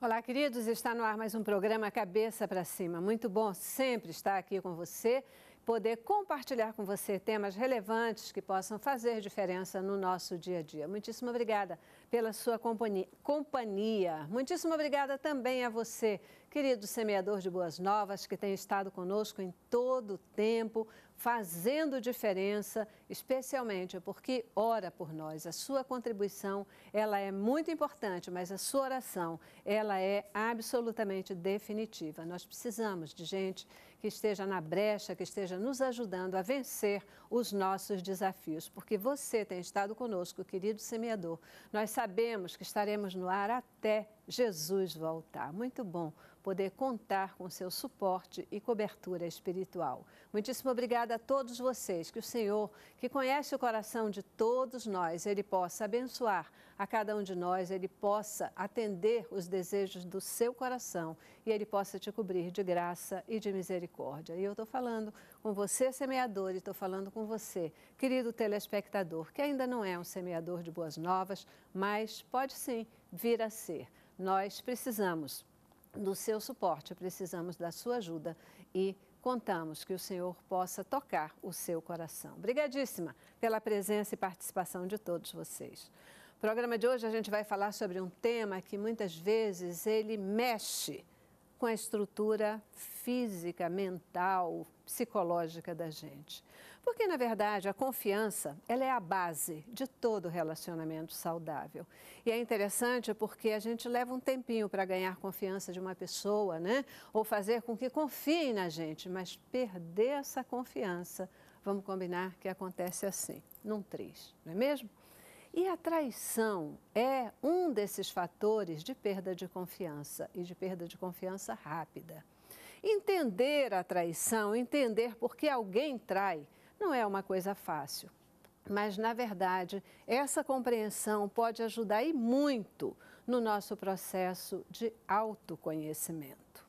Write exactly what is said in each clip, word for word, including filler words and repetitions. Olá, queridos. Está no ar mais um programa Cabeça para Cima. Muito bom sempre estar aqui com você, poder compartilhar com você temas relevantes que possam fazer diferença no nosso dia a dia. Muitíssimo obrigada pela sua companhia. Muitíssimo obrigada também a você, querido semeador de Boas Novas, que tem estado conosco em todo o tempo, fazendo diferença, especialmente porque ora por nós. A sua contribuição, ela é muito importante, mas a sua oração, ela é absolutamente definitiva. Nós precisamos de gente que esteja na brecha, que esteja nos ajudando a vencer os nossos desafios, porque você tem estado conosco, querido semeador. Nós sabemos que estaremos no ar até Jesus voltar. Muito bom poder contar com seu suporte e cobertura espiritual. Muitíssimo obrigada a todos vocês, que o Senhor, que conhece o coração de todos nós, Ele possa abençoar a cada um de nós, Ele possa atender os desejos do seu coração e Ele possa te cobrir de graça e de misericórdia. E eu estou falando com você, semeador, e estou falando com você, querido telespectador, que ainda não é um semeador de Boas Novas, mas pode sim vir a ser. Nós precisamos do seu suporte, precisamos da sua ajuda e contamos que o Senhor possa tocar o seu coração. Obrigadíssima pela presença e participação de todos vocês. No programa de hoje a gente vai falar sobre um tema que muitas vezes ele mexe com a estrutura física, mental, psicológica da gente. Porque, na verdade, a confiança, ela é a base de todo relacionamento saudável. E é interessante porque a gente leva um tempinho para ganhar confiança de uma pessoa, né? Ou fazer com que confie na gente, mas perder essa confiança, vamos combinar que acontece assim, num triz, não é mesmo? E a traição é um desses fatores de perda de confiança e de perda de confiança rápida. Entender a traição, entender por que alguém trai, não é uma coisa fácil. Mas, na verdade, essa compreensão pode ajudar e muito no nosso processo de autoconhecimento.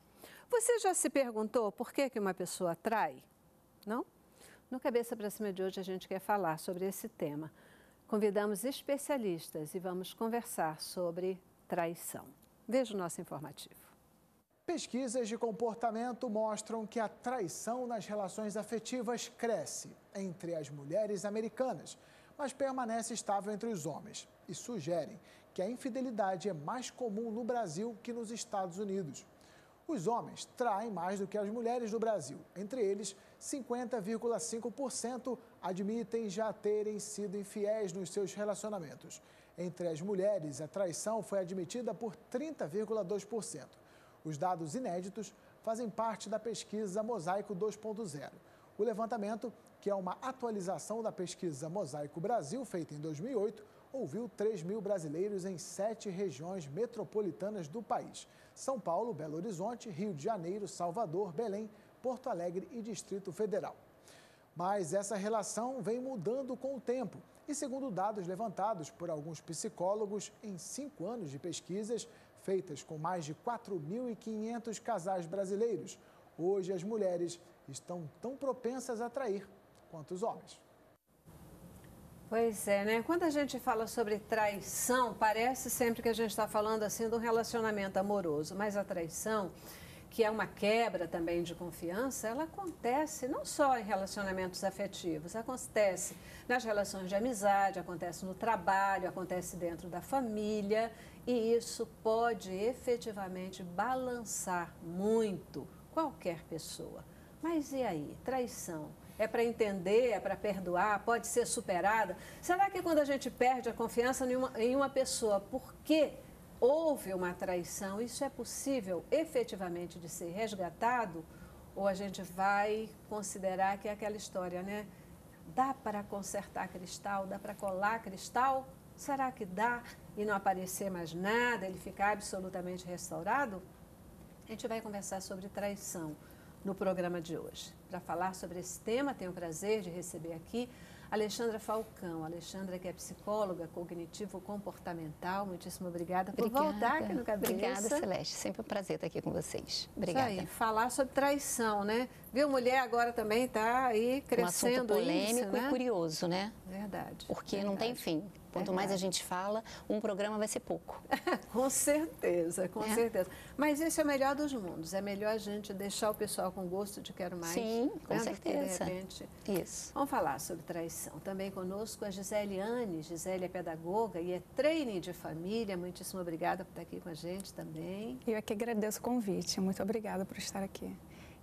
Você já se perguntou por que que uma pessoa trai? Não? No Cabeça para Cima de hoje a gente quer falar sobre esse tema. Convidamos especialistas e vamos conversar sobre traição. Veja o nosso informativo. Pesquisas de comportamento mostram que a traição nas relações afetivas cresce entre as mulheres americanas, mas permanece estável entre os homens, e sugerem que a infidelidade é mais comum no Brasil que nos Estados Unidos. Os homens traem mais do que as mulheres no Brasil. Entre eles, cinquenta vírgula cinco por cento admitem já terem sido infiéis nos seus relacionamentos. Entre as mulheres, a traição foi admitida por trinta vírgula dois por cento. Os dados inéditos fazem parte da pesquisa Mosaico dois ponto zero. O levantamento, que é uma atualização da pesquisa Mosaico Brasil, feita em dois mil e oito, ouviu três mil brasileiros em sete regiões metropolitanas do país. São Paulo, Belo Horizonte, Rio de Janeiro, Salvador, Belém, Porto Alegre e Distrito Federal. Mas essa relação vem mudando com o tempo e, segundo dados levantados por alguns psicólogos, em cinco anos de pesquisas feitas com mais de quatro mil e quinhentos casais brasileiros, hoje as mulheres estão tão propensas a trair quanto os homens. Pois é, né? Quando a gente fala sobre traição, parece sempre que a gente está falando assim de um relacionamento amoroso, mas a traição, que é uma quebra também de confiança, ela acontece não só em relacionamentos afetivos, acontece nas relações de amizade, acontece no trabalho, acontece dentro da família, e isso pode efetivamente balançar muito qualquer pessoa. Mas e aí? Traição? É para entender, é para perdoar, pode ser superada? Será que quando a gente perde a confiança em uma, em uma pessoa, por quê? Houve uma traição, isso é possível efetivamente de ser resgatado? Ou a gente vai considerar que é aquela história, né? Dá para consertar cristal, dá para colar cristal? Será que dá e não aparecer mais nada, ele ficar absolutamente restaurado? A gente vai conversar sobre traição no programa de hoje. Para falar sobre esse tema, tenho o prazer de receber aqui Alexandra Falcão. Alexandra, que é psicóloga cognitivo-comportamental. Muitíssimo obrigada por obrigada. voltar aqui no Cabeça. Obrigada, Celeste. Sempre um prazer estar aqui com vocês. Obrigada. Isso aí, falar sobre traição, né? Viu, mulher agora também está aí crescendo. Um assunto polêmico isso, né? E curioso, né? Verdade. Porque verdade. não tem fim. Quanto verdade. mais a gente fala, um programa vai ser pouco. Com certeza, com é. certeza. Mas esse é o melhor dos mundos. É melhor a gente deixar o pessoal com gosto de quero mais. Sim, com né? certeza. De repente... Isso. Vamos falar sobre traição. Também conosco a Gisele Anne. Gisele é pedagoga e é trainee de família. Muitíssimo obrigada por estar aqui com a gente também. Eu é que agradeço o convite. Muito obrigada por estar aqui.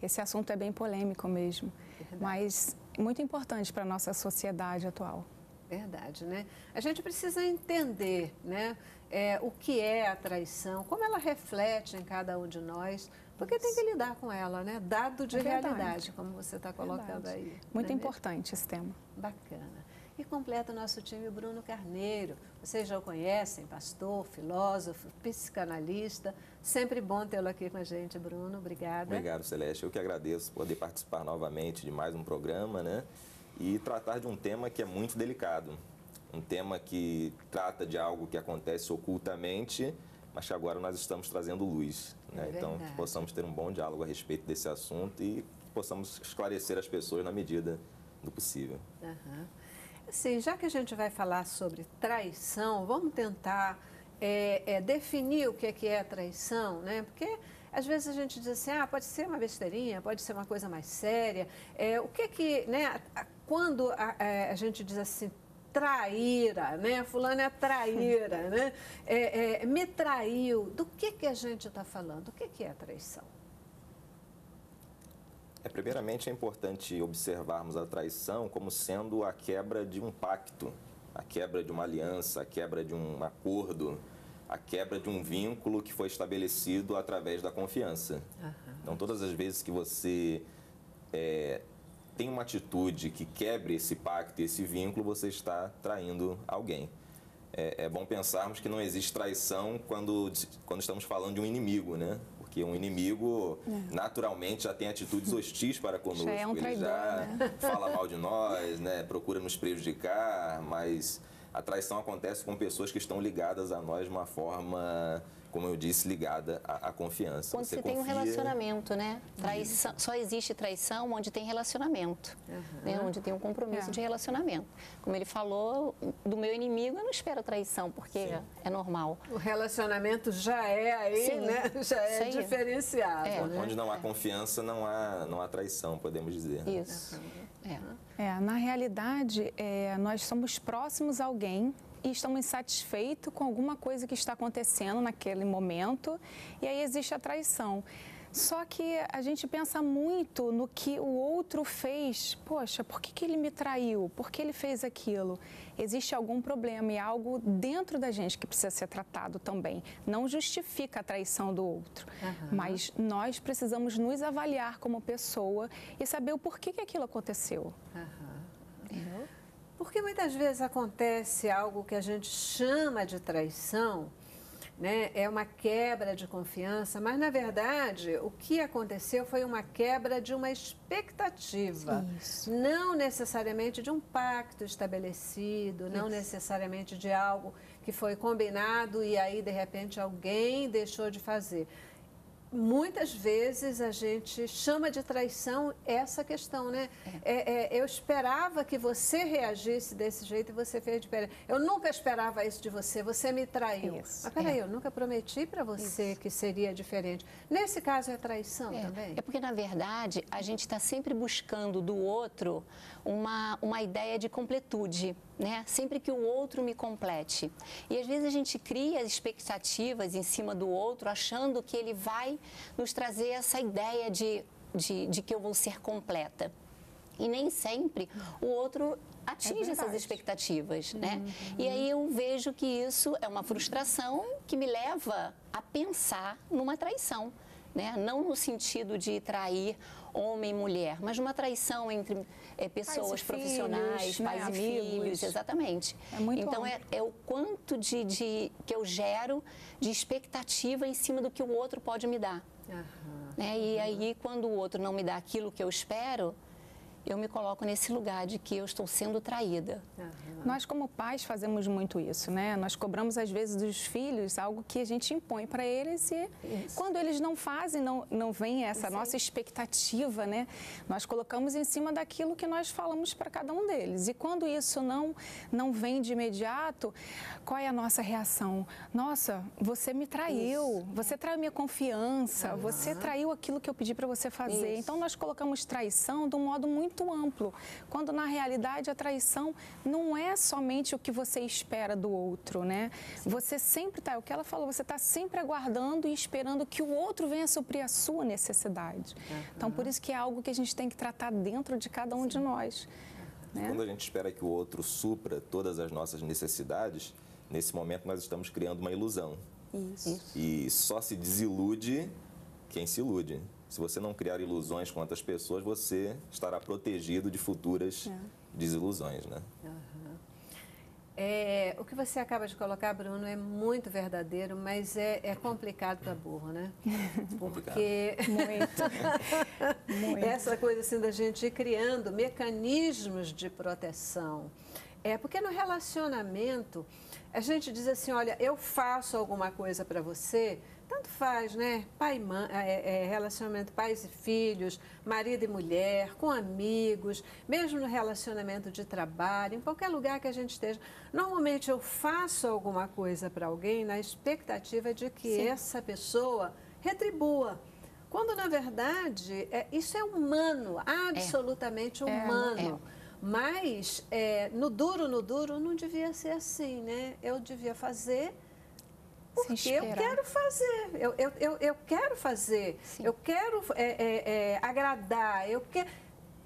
Esse assunto é bem polêmico mesmo, verdade. mas muito importante para a nossa sociedade atual. Verdade, né? A gente precisa entender, né, é, o que é a traição, como ela reflete em cada um de nós, porque Isso. tem que lidar com ela, né? Dado de é realidade, como você está colocando verdade. aí. Muito importante mesmo? esse tema. Bacana. E completa o nosso time Bruno Carneiro. Vocês já o conhecem, pastor, filósofo, psicanalista. Sempre bom tê-lo aqui com a gente, Bruno. Obrigada. Obrigado, Celeste. Eu que agradeço poder participar novamente de mais um programa, né? E tratar de um tema que é muito delicado. Um tema que trata de algo que acontece ocultamente, mas que agora nós estamos trazendo luz, né? É então, que possamos ter um bom diálogo a respeito desse assunto e que possamos esclarecer as pessoas na medida do possível. Aham. Sim, já que a gente vai falar sobre traição, vamos tentar é, é, definir o que é, que é a traição, né? Porque às vezes a gente diz assim, ah, pode ser uma besteirinha, pode ser uma coisa mais séria. É, o que é que, né, quando a, a gente diz assim, traíra, né? Fulano é traíra, né? É, é, me traiu. Do que que a gente está falando? O que é que é a traição? Primeiramente, é importante observarmos a traição como sendo a quebra de um pacto, a quebra de uma aliança, a quebra de um acordo, a quebra de um vínculo que foi estabelecido através da confiança. Uhum. Então, todas as vezes que você é, tem uma atitude que quebre esse pacto e esse vínculo, você está traindo alguém. É, é bom pensarmos que não existe traição quando, quando estamos falando de um inimigo, né? Porque um inimigo, naturalmente, já tem atitudes hostis para conosco. Já é um traidor, ele já né? fala mal de nós, né? Procura nos prejudicar, mas a traição acontece com pessoas que estão ligadas a nós de uma forma, como eu disse, ligada à, à confiança. Quando você, você confia... tem um relacionamento, né? Traição, só existe traição onde tem relacionamento, uhum. né? Onde tem um compromisso é. de relacionamento. Como ele falou, do meu inimigo eu não espero traição, porque Sim. é normal. O relacionamento já é aí, Sim. né? Já é Sim. diferenciado. É. Né? Onde não há confiança, não há, não há traição, podemos dizer. Isso. Né? É. É, na realidade, é, nós somos próximos a alguém... e estamos insatisfeitos com alguma coisa que está acontecendo naquele momento, e aí existe a traição. Só que a gente pensa muito no que o outro fez. Poxa, por que que ele me traiu? Por que ele fez aquilo? Existe algum problema e algo dentro da gente que precisa ser tratado também. Não justifica a traição do outro, uhum. mas nós precisamos nos avaliar como pessoa e saber o porquê que aquilo aconteceu. Uhum. Uhum. Porque muitas vezes acontece algo que a gente chama de traição, né? É uma quebra de confiança, mas na verdade o que aconteceu foi uma quebra de uma expectativa. Isso. Não necessariamente de um pacto estabelecido, Isso. não necessariamente de algo que foi combinado e aí de repente alguém deixou de fazer. Muitas vezes a gente chama de traição essa questão, né? É. É, é, eu esperava que você reagisse desse jeito e você fez diferente. Eu nunca esperava isso de você, você me traiu. Isso. Mas peraí, é. eu nunca prometi para você isso. que seria diferente. Nesse caso é traição é. também? É porque, na verdade, a gente está sempre buscando do outro uma, uma ideia de completude, né? Sempre que o outro me complete. E às vezes a gente cria expectativas em cima do outro, achando que ele vai nos trazer essa ideia de, de, de que eu vou ser completa. E nem sempre o outro atinge é essas expectativas, né? Uhum. E aí eu vejo que isso é uma frustração que me leva a pensar numa traição, né? Não no sentido de trair homem e mulher, mas uma traição entre é, pessoas profissionais, filhos, pais né? e filhos, exatamente. É muito então, é, é o quanto de, de, que eu gero de expectativa em cima do que o outro pode me dar. Uhum. Né? E uhum. aí, quando o outro não me dá aquilo que eu espero, eu me coloco nesse lugar de que eu estou sendo traída. Uhum. Nós, como pais, fazemos muito isso, né? Nós cobramos, às vezes, dos filhos algo que a gente impõe para eles e isso. Quando eles não fazem, não, não vem essa nossa expectativa, né? Nós colocamos em cima daquilo que nós falamos para cada um deles. E quando isso não, não vem de imediato, qual é a nossa reação? Nossa, você me traiu, isso. você traiu minha confiança, uhum. você traiu aquilo que eu pedi para você fazer. Isso. Então, nós colocamos traição de um modo muito amplo, quando na realidade a traição não é somente o que você espera do outro, né? Sim. Você sempre tá, o que ela falou, você tá sempre aguardando e esperando que o outro venha suprir a sua necessidade. Uhum. Então, por isso que é algo que a gente tem que tratar dentro de cada um Sim. de nós. Né? Quando a gente espera que o outro supra todas as nossas necessidades, nesse momento nós estamos criando uma ilusão. Isso. E só se desilude quem se ilude. Se você não criar ilusões com outras pessoas, você estará protegido de futuras é. desilusões, né? Uhum. É, o que você acaba de colocar, Bruno, é muito verdadeiro, mas é, é complicado para burro, né? Porque muito. muito. Essa coisa assim da gente ir criando mecanismos de proteção. É, porque no relacionamento, a gente diz assim, olha, eu faço alguma coisa para você... Tanto faz, né? Pai, mãe, é, é, relacionamento pais e filhos, marido e mulher, com amigos, mesmo no relacionamento de trabalho, em qualquer lugar que a gente esteja. Normalmente eu faço alguma coisa para alguém na expectativa de que Sim. essa pessoa retribua. Quando, na verdade, é, isso é humano, absolutamente é. humano. É, é. Mas, é, no duro, no duro, não devia ser assim, né? Eu devia fazer... Porque eu quero fazer, eu, eu, eu, eu quero fazer, Sim. eu quero é, é, é, agradar, eu quero...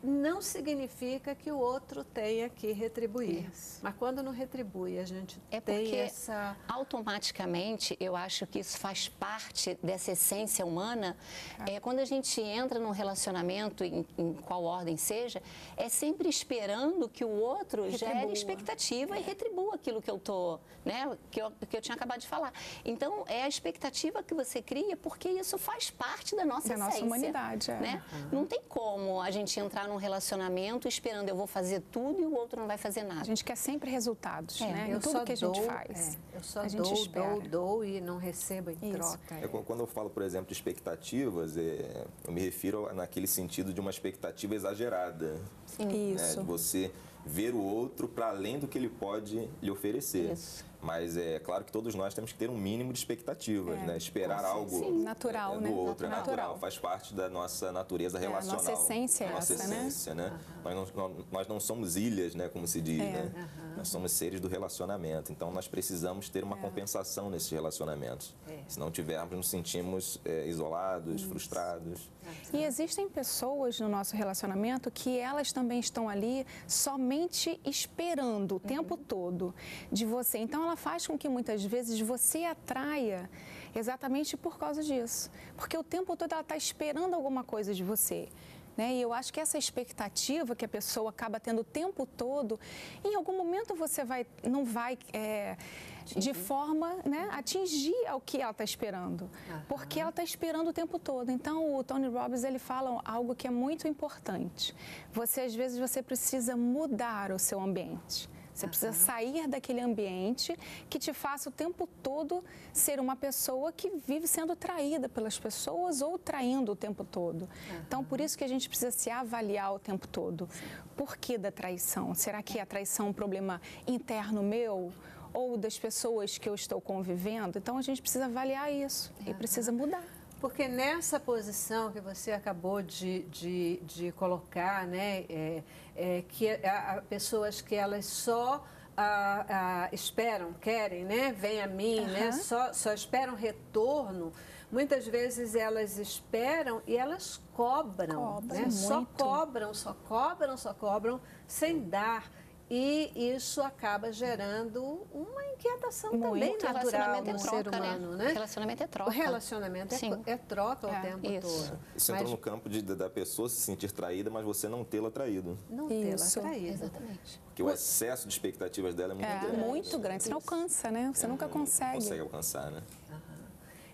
Não significa que o outro tenha que retribuir, Isso. mas quando não retribui, a gente é tem porque essa... automaticamente, eu acho que isso faz parte dessa essência humana, ah. é, quando a gente entra num relacionamento, em, em qual ordem seja, é sempre esperando que o outro retribua. Gere expectativa é. e retribua aquilo que eu tô, né, que eu, que eu tinha acabado de falar. Então, é a expectativa que você cria, porque isso faz parte da nossa da essência. Da nossa humanidade, é. Né? Uhum. Não tem como a gente entrar num relacionamento esperando eu vou fazer tudo e o outro não vai fazer nada. A gente quer sempre resultados, é, né? Eu em tudo só que a gente dou, faz. É, eu só a dou, gente dou, dou e não recebo em Isso. troca. É. É, quando eu falo, por exemplo, de expectativas, é, eu me refiro naquele sentido de uma expectativa exagerada. Sim. Isso. Né? De você ver o outro para além do que ele pode lhe oferecer. Isso. Mas é claro que todos nós temos que ter um mínimo de expectativas, é, né? Esperar assim, algo sim, natural, é, do né? outro, natural. É natural, faz parte da nossa natureza é, relacional. A nossa essência é nossa essa, essência, né? né? Uhum. Nós, não, nós não somos ilhas, né? Como se diz, é. né? Uhum. Nós somos seres do relacionamento, então nós precisamos ter uma é. compensação nesses relacionamentos. É. Se não tivermos, nos sentimos é, isolados, Isso. frustrados. É. E existem pessoas no nosso relacionamento que elas também estão ali somente esperando o tempo uhum. todo de você. Então, ela faz com que muitas vezes você atraia exatamente por causa disso. Porque o tempo todo ela está esperando alguma coisa de você. Né? E eu acho que essa expectativa que a pessoa acaba tendo o tempo todo, em algum momento você vai, não vai, é, de forma, né, atingir ao que ela está esperando. Uhum. Porque ela está esperando o tempo todo. Então, o Tony Robbins, ele fala algo que é muito importante. Você, às vezes, você precisa mudar o seu ambiente. Você precisa sair daquele ambiente que te faça o tempo todo ser uma pessoa que vive sendo traída pelas pessoas ou traindo o tempo todo. Uhum. Então, por isso que a gente precisa se avaliar o tempo todo. Sim. Por que da traição? Será que a traição é um problema interno meu ou das pessoas que eu estou convivendo? Então, a gente precisa avaliar isso uhum. e precisa mudar. Porque nessa posição que você acabou de, de, de colocar, né, é, é, que a, a pessoas que elas só a, a, esperam, querem, né, vem a mim, uhum. né, só, só esperam retorno, muitas vezes elas esperam e elas cobram, cobram né, muito. só cobram, só cobram, só cobram, sem dar. E isso acaba gerando uma inquietação Muito. também natural do ser humano, né? né? Relacionamento é troca. O relacionamento Sim. é troca é. o tempo isso. todo. Isso mas... entrou no campo de, da pessoa se sentir traída, mas você não tê-la traído. Não tê-la traída. Exatamente. Porque o excesso de expectativas dela é muito é, grande. É muito grande. Você não alcança, né? Você é, nunca consegue. Não consegue alcançar, né? Uhum.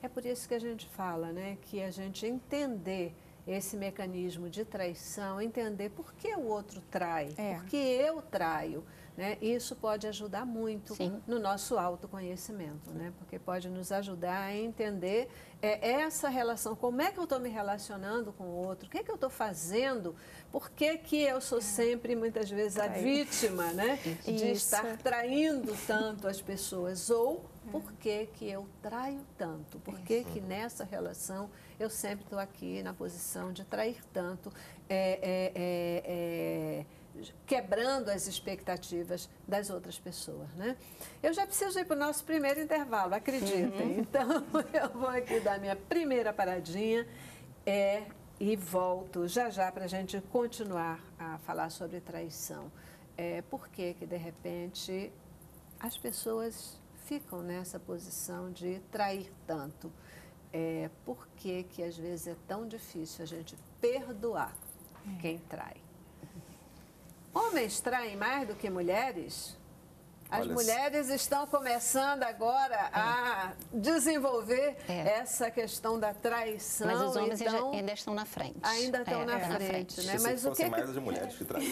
É por isso que a gente fala, né? Que a gente entender esse mecanismo de traição, entender por que o outro trai, é. por que eu traio, né? Isso pode ajudar muito Sim. no nosso autoconhecimento, né? Porque pode nos ajudar a entender é, essa relação, como é que eu estou me relacionando com o outro, o que é que eu estou fazendo, por que que eu sou sempre, muitas vezes, a vítima, né? De Isso. estar traindo tanto as pessoas, ou por que que eu traio tanto, por que que nessa relação eu sempre estou aqui na posição de trair tanto, é, é, é, é, quebrando as expectativas das outras pessoas, né? Eu já preciso ir para o nosso primeiro intervalo, acreditem. Uhum. Então, eu vou aqui dar minha primeira paradinha é, e volto já já para a gente continuar a falar sobre traição. É, por que que, de repente, as pessoas ficam nessa posição de trair tanto? É, por que que, às vezes, é tão difícil a gente perdoar é. quem trai? Homens traem mais do que mulheres? As Olha mulheres estão começando agora é. a desenvolver é. essa questão da traição. Mas os homens então, ainda estão na frente. Ainda estão é, na, é. frente, na frente, né? Se Mas se o que que... mais as mulheres que traem.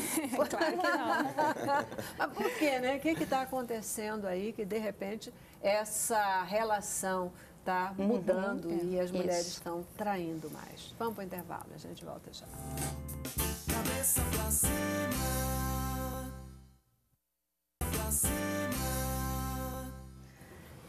Claro que não. Mas por quê, né? O que está acontecendo aí que, de repente, essa relação está uhum, mudando é. e as mulheres Isso. estão traindo mais? Vamos para o intervalo, a gente volta já. Cabeça pra cima, pra cima.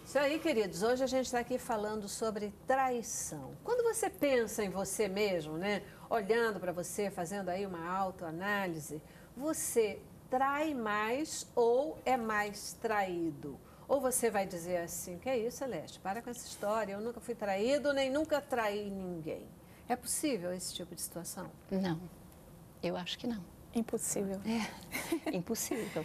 Isso aí, queridos. Hoje a gente está aqui falando sobre traição. Quando você pensa em você mesmo, né? Olhando para você, fazendo aí uma autoanálise, você trai mais ou é mais traído? Ou você vai dizer assim, que é isso, Celeste? Para com essa história. Eu nunca fui traído, nem nunca traí ninguém. É possível esse tipo de situação? Não. Eu acho que não. Impossível. É, impossível.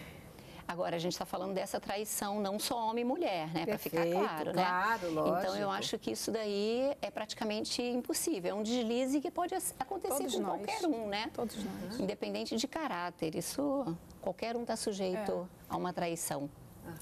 Agora, a gente está falando dessa traição não só homem e mulher, né? Para ficar claro, claro, né? Claro, lógico. Então, eu acho que isso daí é praticamente impossível. É um deslize que pode acontecer Todos com nós. qualquer um, né? Todos nós. Independente de caráter. Isso, qualquer um está sujeito é. a uma traição.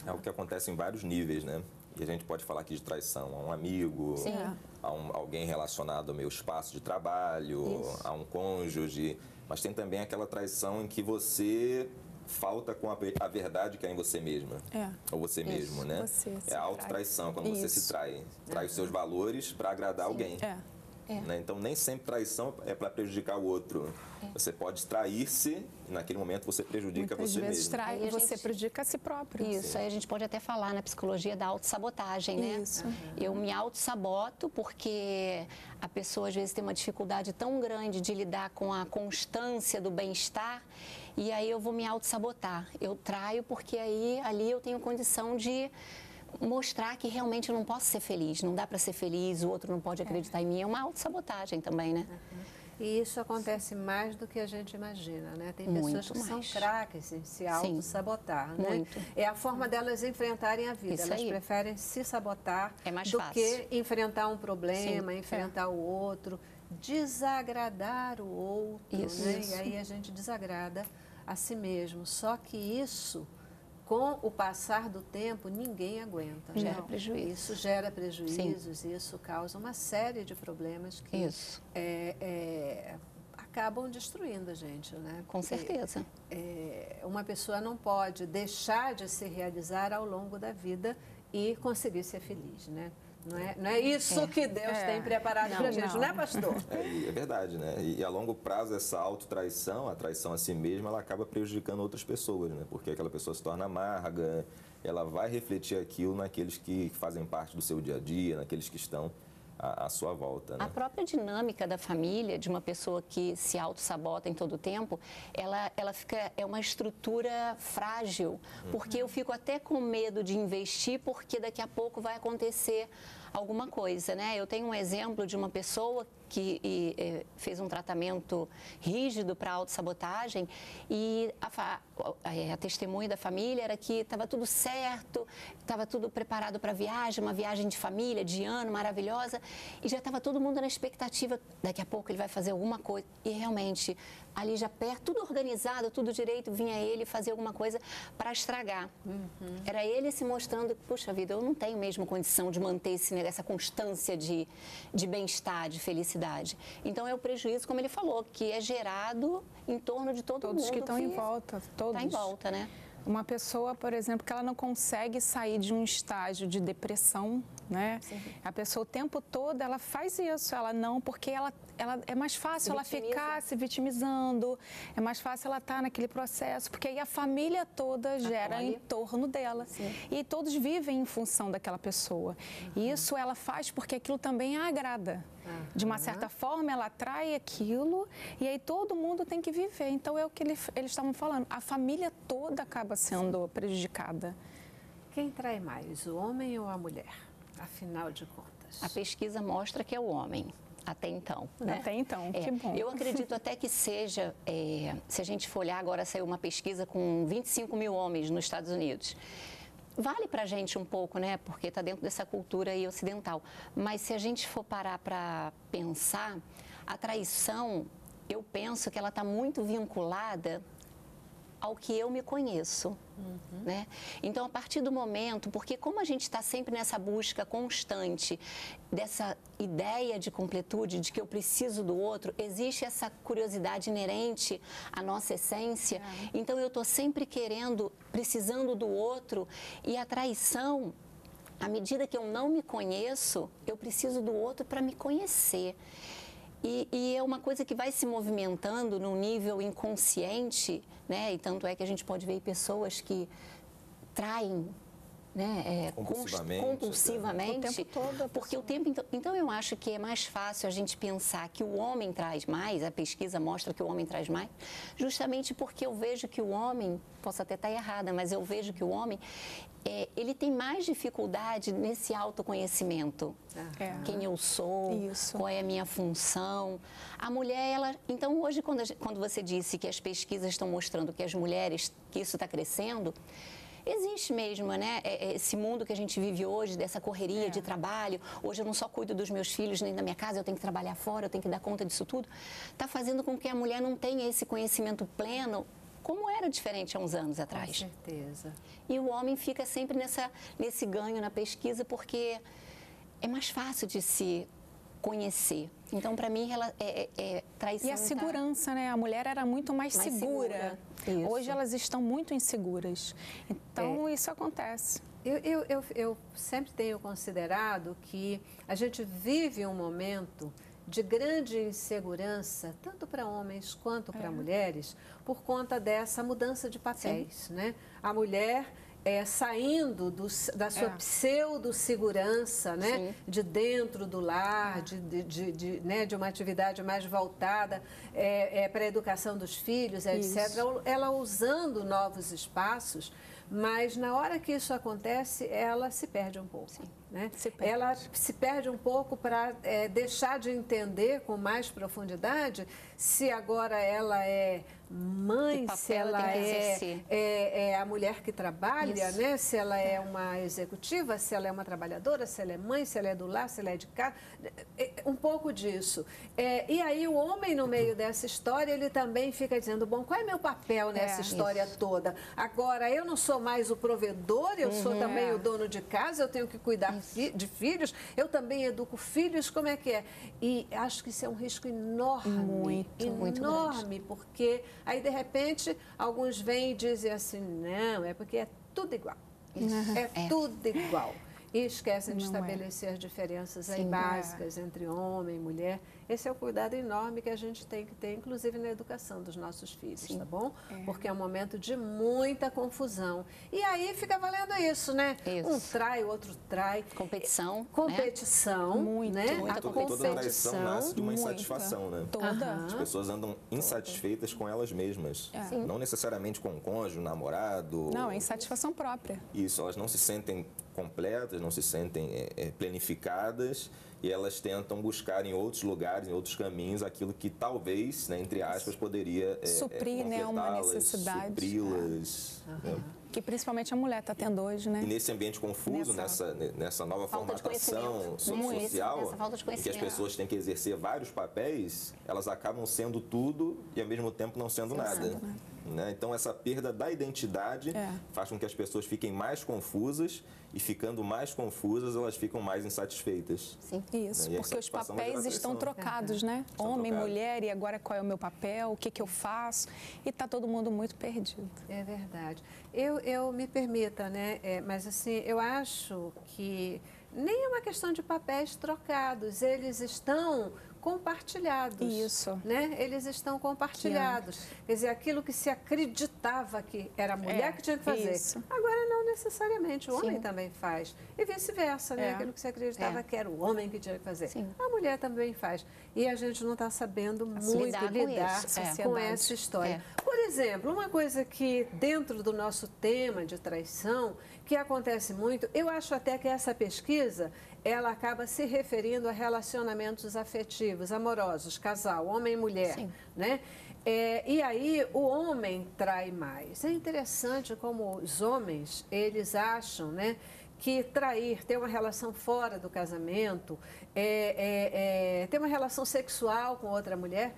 É o que acontece em vários níveis, né? E a gente pode falar aqui de traição a um amigo, Sim. a um, alguém relacionado ao meu espaço de trabalho, Isso. a um cônjuge. Mas tem também aquela traição em que você falta com a, a verdade que é em você mesma. É. Ou você Isso. mesmo, né? Você é a autotraição, quando Isso. você se trai. Trai é. os seus valores para agradar Sim. alguém. É. É. Né? Então, nem sempre traição é para prejudicar o outro. É. Você pode trair-se e, naquele momento, você prejudica Muitas você vezes mesmo. Trai, e você gente... prejudica a si próprio. Isso, Sim. aí a gente pode até falar na psicologia da autossabotagem, né? Isso. Uhum. Eu me autossaboto porque a pessoa, às vezes, tem uma dificuldade tão grande de lidar com a constância do bem-estar e aí eu vou me autossabotar. Eu traio porque aí ali eu tenho condição de mostrar que realmente eu não posso ser feliz, não dá para ser feliz, o outro não pode acreditar é. em mim, é uma autossabotagem também, né? Uhum. E isso acontece mais do que a gente imagina, né? Tem pessoas Muito que mais. são craques em se autossabotar, né? Muito. É a forma delas enfrentarem a vida, isso elas aí. preferem se sabotar é mais do fácil. que enfrentar um problema, Sim. enfrentar é. o outro, desagradar o outro, isso. né? Isso. E aí a gente desagrada a si mesmo, só que isso... Com o passar do tempo, ninguém aguenta. Gera não. prejuízo. Isso gera prejuízos, Sim. isso causa uma série de problemas que isso. É, é, acabam destruindo a gente, né? Com Porque, certeza. É, uma pessoa não pode deixar de se realizar ao longo da vida e conseguir ser feliz, né? Não é, não é isso é. que Deus é. tem preparado para a gente, não. não é, pastor? É, é verdade, né? E, e a longo prazo, essa autotraição, a traição a si mesma, ela acaba prejudicando outras pessoas, né? Porque aquela pessoa se torna amarga, ela vai refletir aquilo naqueles que fazem parte do seu dia a dia, naqueles que estão à, à sua volta, né? A própria dinâmica da família, de uma pessoa que se autossabota em todo o tempo, ela, ela fica, é uma estrutura frágil, hum. porque eu fico até com medo de investir, porque daqui a pouco vai acontecer alguma coisa, né? Eu tenho um exemplo de uma pessoa que e, e, fez um tratamento rígido para autossabotagem e a, a, a testemunha da família era que estava tudo certo, estava tudo preparado para a viagem, uma viagem de família, de ano, maravilhosa, e já estava todo mundo na expectativa, daqui a pouco ele vai fazer alguma coisa, e realmente, ali já perto, tudo organizado, tudo direito, vinha ele fazer alguma coisa para estragar. Uhum. Era ele se mostrando, puxa vida, eu não tenho mesmo condição de manter esse né, dessa constância de, de bem-estar, de felicidade. Então é o prejuízo, como ele falou, que é gerado em torno de todo todos mundo. Que que em volta, todos que estão em volta. Está em volta, né? Uma pessoa, por exemplo, que ela não consegue sair de um estágio de depressão, né? Sim. A pessoa o tempo todo, ela faz isso, ela não, porque ela, ela é mais fácil ela ficar se vitimizando, é mais fácil ela estar naquele processo, porque aí a família toda gera em torno dela. Sim. E todos vivem em função daquela pessoa. Uhum. E isso ela faz porque aquilo também a agrada. Uhum. De uma certa forma, ela atrai aquilo e aí todo mundo tem que viver. Então, é o que eles, eles estavam falando, a família toda acaba sendo prejudicada. Quem trai mais, o homem ou a mulher? Afinal de contas. A pesquisa mostra que é o homem, até então. Né? Até então, é. Que bom. Eu acredito até que seja, é, se a gente for olhar, agora saiu uma pesquisa com vinte e cinco mil homens nos Estados Unidos. Vale pra gente um pouco, né? Porque está dentro dessa cultura aí ocidental. Mas se a gente for parar para pensar, a traição, eu penso que ela está muito vinculada ao que eu me conheço, uhum. né? Então, a partir do momento, porque como a gente está sempre nessa busca constante dessa ideia de completude, de que eu preciso do outro, existe essa curiosidade inerente à nossa essência. É. Então, eu estou sempre querendo, precisando do outro, e a traição, à medida que eu não me conheço, eu preciso do outro para me conhecer. E, e é uma coisa que vai se movimentando num nível inconsciente, né? E tanto é que a gente pode ver pessoas que traem, né? É, compulsivamente, compulsivamente o tempo todo, porque o tempo então, então eu acho que é mais fácil a gente pensar que o homem traz mais, a pesquisa mostra que o homem traz mais, justamente porque eu vejo que o homem, posso até estar errada, mas eu vejo que o homem é, ele tem mais dificuldade nesse autoconhecimento, é. Quem eu sou, isso. Qual é a minha função. A mulher, ela, então hoje quando, a, quando você disse que as pesquisas estão mostrando que as mulheres, que isso está crescendo, existe mesmo, né, esse mundo que a gente vive hoje, dessa correria é. De trabalho. Hoje eu não só cuido dos meus filhos nem da minha casa, eu tenho que trabalhar fora, eu tenho que dar conta disso tudo. Está fazendo com que a mulher não tenha esse conhecimento pleno, como era diferente há uns anos atrás. Com certeza. E o homem fica sempre nessa, nesse ganho na pesquisa, porque é mais fácil de se conhecer. Então, para mim, ela é, é, é traição. E a segurança, né? A mulher era muito mais, mais segura. segura. Hoje elas estão muito inseguras. Então, é. Isso acontece. Eu, eu, eu, eu sempre tenho considerado que a gente vive um momento de grande insegurança, tanto para homens quanto para é. mulheres, por conta dessa mudança de papéis, sim. né? A mulher... É, saindo do, da sua é. pseudo-segurança, né? Sim. De dentro do lar, é. de, de, de, de, né? de uma atividade mais voltada é, é, para a educação dos filhos, isso. etcétera. Ela usando novos espaços, mas na hora que isso acontece, ela se perde um pouco. Sim. Né? Se perde. Ela se perde um pouco para é, deixar de entender com mais profundidade se agora ela é mãe, se ela é, é, é a mulher que trabalha, né? Se ela é, é uma executiva, se ela é uma trabalhadora, se ela é mãe, se ela é do lar, se ela é de casa, um pouco disso. É, e aí o homem no meio dessa história, ele também fica dizendo, bom, qual é meu papel nessa é, história isso. toda? Agora, eu não sou mais o provedor, eu uhum, sou também é. o dono de casa, eu tenho que cuidar de filhos, eu também educo filhos, como é que é? E acho que isso é um risco enorme, muito, enorme, muito porque aí de repente alguns vêm e dizem assim, não, é porque é tudo igual, isso. é, é tudo igual. E esquecem de estabelecer é. as diferenças sim, aí básicas é. entre homem e mulher. Esse é o cuidado enorme que a gente tem que ter, inclusive na educação dos nossos filhos, sim. tá bom? É. Porque é um momento de muita confusão. E aí fica valendo isso, né? Isso. Um trai, o outro trai. Competição. Competição. Né? Muito, né? Muita competição. Toda traição nasce de uma muita. insatisfação, né? Toda. As pessoas andam insatisfeitas toda. com elas mesmas. É. Não necessariamente com o cônjuge, o namorado. Não, é insatisfação própria. Isso, elas não se sentem completas, não se sentem é, planificadas e elas tentam buscar em outros lugares, em outros caminhos, aquilo que talvez, né, entre aspas, poderia é, suprir, é, né, uma necessidade, supri-las. É. Uhum. É. Que principalmente a mulher está tendo hoje, né? E nesse ambiente confuso, nessa, nessa, nessa nova falta formatação social, isso, falta em que as pessoas têm que exercer vários papéis, elas acabam sendo tudo e ao mesmo tempo não sendo não nada. Sendo, né? né? Então, essa perda da identidade é. faz com que as pessoas fiquem mais confusas e, ficando mais confusas, elas ficam mais insatisfeitas. Sim, isso, né? Porque os papéis estão trocados, né? Estão Homem, trocados. mulher, e agora qual é o meu papel, o que, que eu faço? E está todo mundo muito perdido. É verdade. Eu, eu me permita, né? É, mas, assim, eu acho que nem é uma questão de papéis trocados, eles estão compartilhados. Isso. Né? Eles estão compartilhados. É. Quer dizer, aquilo que se acreditava que era a mulher é, que tinha que fazer, isso. agora não necessariamente, o Sim. homem também faz. E vice-versa, né? É. Aquilo que se acreditava é. que era o homem que tinha que fazer, Sim. a mulher também faz. E a gente não está sabendo assim, muito lidar, lidar com, é. com essa história. É. Por exemplo, uma coisa que dentro do nosso tema de traição, que acontece muito, eu acho até que essa pesquisa, ela acaba se referindo a relacionamentos afetivos, amorosos, casal, homem e mulher, Sim. né? É, e aí o homem trai mais. É interessante como os homens, eles acham, né, que trair, ter uma relação fora do casamento, é, é, é, ter uma relação sexual com outra mulher,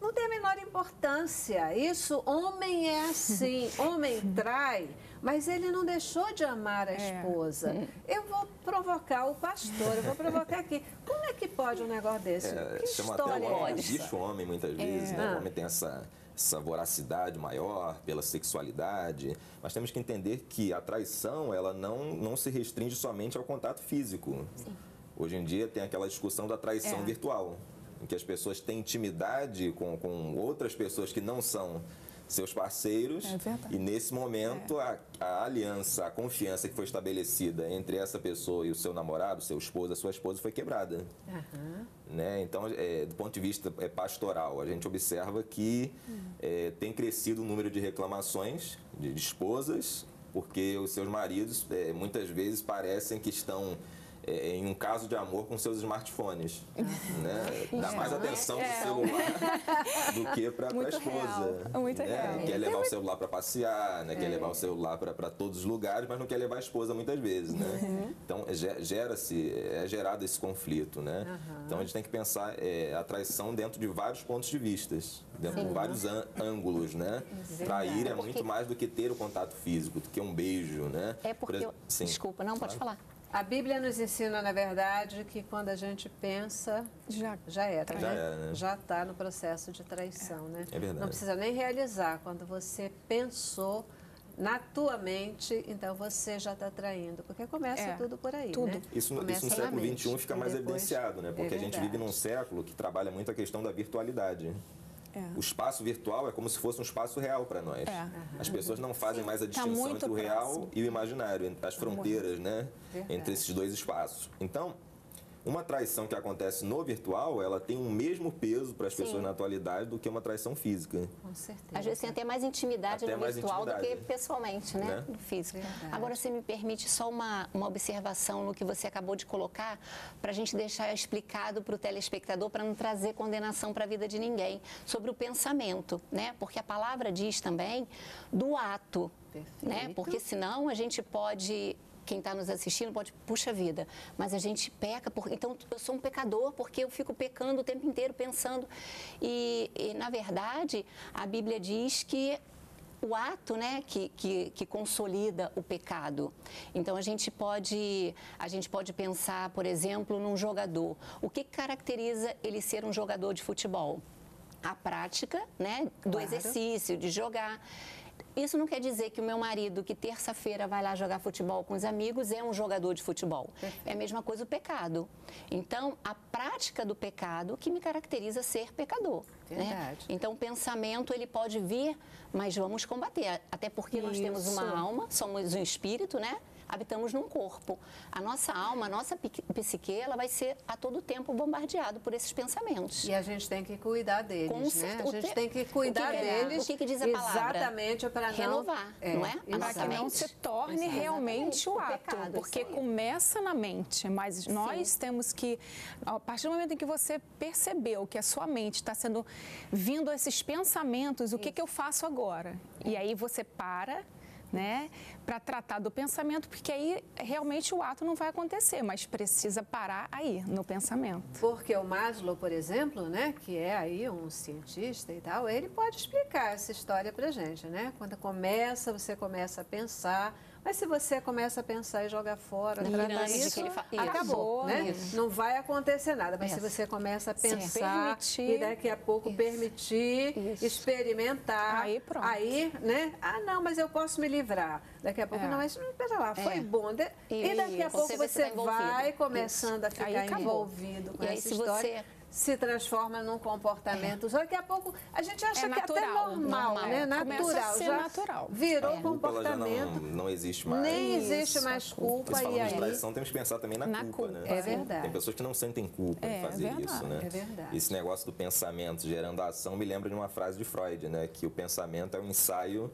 não tem a menor importância. Isso, homem é assim, homem trai, mas ele não deixou de amar a esposa. É. Eu vou provocar o pastor, eu vou provocar aqui. Como é que pode um negócio desse? É, que história até o homem, é essa? Existe o homem muitas vezes, é. né? O homem tem essa, essa voracidade maior pela sexualidade, mas temos que entender que a traição, ela não, não se restringe somente ao contato físico. Sim. Hoje em dia tem aquela discussão da traição é. virtual, em que as pessoas têm intimidade com, com outras pessoas que não são seus parceiros, é e nesse momento é. a, a aliança, a confiança que foi estabelecida entre essa pessoa e o seu namorado, seu esposo, a sua esposa, foi quebrada. Uhum. Né? Então, é, do ponto de vista é, pastoral, a gente observa que uhum. é, tem crescido o número de reclamações de, de esposas, porque os seus maridos é, muitas vezes parecem que estão... É, em um caso de amor com seus smartphones, né? Dá mais atenção é pro celular do que para a esposa. Real. Muito né? real. Quer levar o celular para passear, né? é. Quer levar o celular para todos os lugares, mas não quer levar a esposa muitas vezes, né? Uhum. Então, gera-se, é gerado esse conflito, né? Uhum. Então, a gente tem que pensar é, a traição dentro de vários pontos de vista, dentro Sim. de vários ângulos, né? Exato. Trair é, é porque... muito mais do que ter o contato físico, do que um beijo, né? É porque... Por... Eu... Sim. Desculpa, não, pode claro. falar. A Bíblia nos ensina, na verdade, que quando a gente pensa, já, já era, já né? é, né? Já está no processo de traição, né? É verdade. Não precisa nem realizar. Quando você pensou na tua mente, então você já está traindo, porque começa é. tudo por aí, tudo. né? Isso, isso no século vinte e um fica mais evidenciado, né? Porque é a gente vive num século que trabalha muito a questão da virtualidade. É. O espaço virtual é como se fosse um espaço real para nós. É. As pessoas não fazem Sim. mais a distinção tá entre o real próximo. e o imaginário, as fronteiras, né? Entre esses dois espaços. Então, uma traição que acontece no virtual, ela tem o mesmo peso para as Sim. pessoas na atualidade do que uma traição física. Com certeza. Às vezes tem até mais intimidade até no mais virtual intimidade. do que pessoalmente, né? né? No físico. Verdade. Agora, se me permite só uma, uma observação no que você acabou de colocar, para a gente deixar explicado para o telespectador, para não trazer condenação para a vida de ninguém, sobre o pensamento, né? Porque a palavra diz também do ato, Perfeito. né? Porque senão a gente pode... Quem está nos assistindo pode, puxa vida, mas a gente peca, por, então eu sou um pecador porque eu fico pecando o tempo inteiro, pensando. E, e na verdade, a Bíblia diz que o ato, né, que, que, que consolida o pecado. Então, a gente, pode, a gente pode pensar, por exemplo, num jogador. O que caracteriza ele ser um jogador de futebol? A prática, né, do Claro. exercício, de jogar. Isso não quer dizer que o meu marido, que terça-feira vai lá jogar futebol com os amigos, é um jogador de futebol. É a mesma coisa o pecado. Então, a prática do pecado que me caracteriza ser pecador. Verdade. Né? Então, o pensamento, ele pode vir, mas vamos combater. Até porque Isso. nós temos uma alma, somos um espírito, né? Habitamos num corpo. A nossa alma, a nossa psique, ela vai ser a todo tempo bombardeada por esses pensamentos. E a gente tem que cuidar deles, com né? Certo. A gente te... tem que cuidar o que é? deles. O que, que diz a palavra? Exatamente, para não... Renovar, é, não é? Para que não se torne exatamente. realmente o, o ato, pecado, porque começa na mente, mas nós Sim. temos que, a partir do momento em que você percebeu que a sua mente está sendo, vindo esses pensamentos, o que, que eu faço agora? E aí você para... né, para tratar do pensamento, porque aí realmente o ato não vai acontecer, mas precisa parar aí, no pensamento. Porque o Maslow, por exemplo, né, que é aí um cientista e tal, ele pode explicar essa história pra gente, né? Quando começa, você começa a pensar, mas se você começa a pensar e jogar fora, e tratar isso, que ele fa... isso, acabou, né? Isso. Não vai acontecer nada, mas isso. se você começa a pensar permitir, e daqui a pouco isso. permitir, isso. experimentar, aí pronto. Aí, né? Ah, não, mas eu posso me livrar. Daqui a pouco, é. não, mas pera lá, foi é. bom. De... E, e daqui a pouco você, você tá vai começando isso. a ficar envolvido com e essa aí, se história. Você... se transforma num comportamento. É. Só daqui a pouco a gente acha é natural, que é até normal, normal, né? Natural. Já natural. Virou é. comportamento. Não, não existe mais. Nem existe isso, mais culpa. Mas falando de traição, temos que pensar também na, na culpa, culpa, né? É verdade. Tem pessoas que não sentem culpa é, em fazer é isso, né? É verdade. Esse negócio do pensamento gerando a ação me lembra de uma frase de Freud, né? Que o pensamento é um ensaio